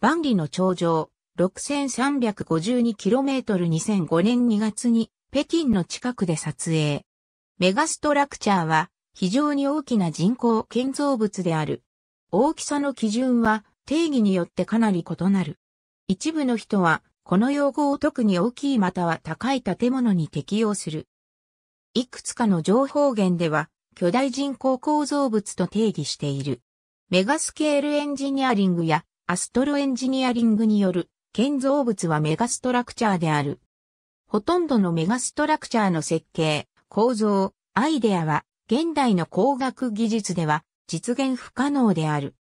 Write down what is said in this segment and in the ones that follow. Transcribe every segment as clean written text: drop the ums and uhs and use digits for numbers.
万里の長城、6352km 2005年2月に北京の近くで撮影。メガストラクチャーは非常に大きな人工建造物である。大きさの基準は定義によってかなり異なる。一部の人はこの用語を特に大きいまたは高い建物に適用する。いくつかの情報源では巨大人工構造物と定義している。メガスケールエンジニアリングやアストロエンジニアリングによる建造物はメガストラクチャーである。ほとんどのメガストラクチャーの設計、構造、アイデアは現代の工学技術では実現不可能である。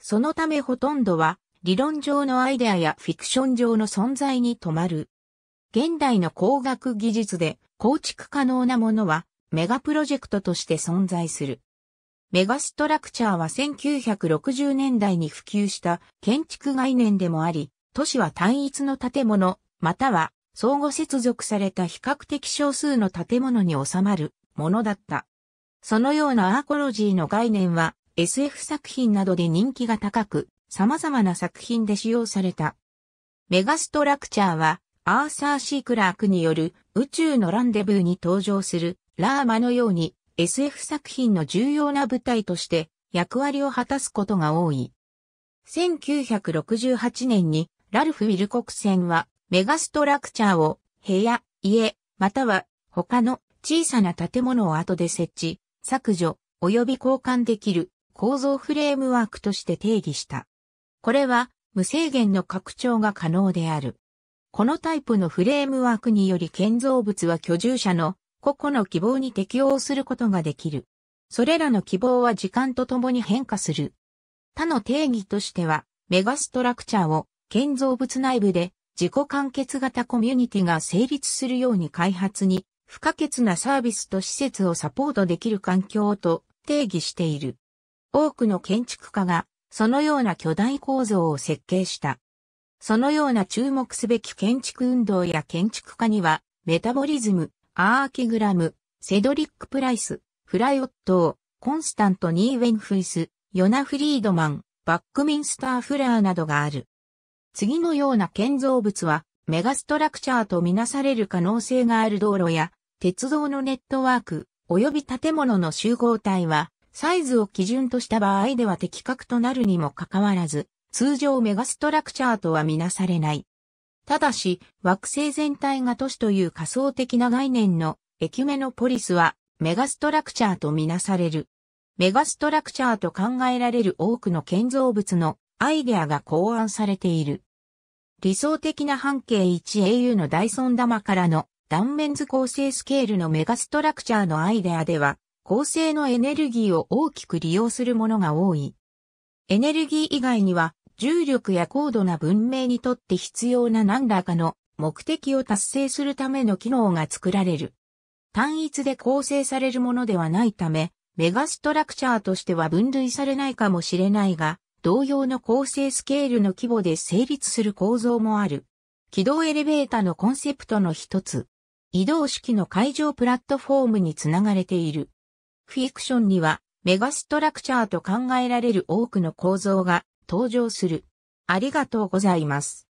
そのためほとんどは理論上のアイデアやフィクション上の存在に止まる。現代の工学技術で構築可能なものはメガプロジェクトとして存在する。メガストラクチャーは1960年代に普及した建築概念でもあり、都市は単一の建物、または相互接続された比較的少数の建物に収まるものだった。そのようなアーコロジーの概念は SF 作品などで人気が高く、様々な作品で使用された。メガストラクチャーはアーサー・C・クラークによる宇宙のランデブーに登場するラーマのように SF 作品の重要な舞台として役割を果たすことが多い。1968年にラルフ・ウィルコクセンはメガストラクチャーを部屋、家、または他の小さな建物を後で設置、削除、及び交換できる構造フレームワークとして定義した。これは無制限の拡張が可能である。このタイプのフレームワークにより建造物は居住者の個々の希望に適応することができる。それらの希望は時間とともに変化する。他の定義としては、メガストラクチャーを建造物内部で自己完結型コミュニティが成立するように開発に不可欠なサービスと施設をサポートできる環境と定義している。多くの建築家がそのような巨大構造を設計した。そのような注目すべき建築運動や建築家には、メタボリズム、アーキグラム、セドリック・プライス、フライ・オットー、コンスタント・ニーウェンフイス、ヨナ・フリードマン、バックミンスター・フラーなどがある。次のような建造物は、メガストラクチャーとみなされる可能性がある道路や、鉄道のネットワーク、及び建物の集合体は、サイズを基準とした場合では的確となるにもかかわらず、通常メガストラクチャーとはみなされない。ただし、惑星全体が都市という仮想的な概念のエキュメノポリスはメガストラクチャーとみなされる。メガストラクチャーと考えられる多くの建造物のアイデアが考案されている。理想的な半径 1au のダイソン玉からの断面図構成スケールのメガストラクチャーのアイデアでは、構成のエネルギーを大きく利用するものが多い。エネルギー以外には、重力や高度な文明にとって必要な何らかの目的を達成するための機能が作られる。単一で構成されるものではないため、メガストラクチャーとしては分類されないかもしれないが、同様の構成スケールの規模で成立する構造もある。軌道エレベーターのコンセプトの一つ。移動式の海上プラットフォームにつながれている。フィクションにはメガストラクチャーと考えられる多くの構造が登場する。ありがとうございます。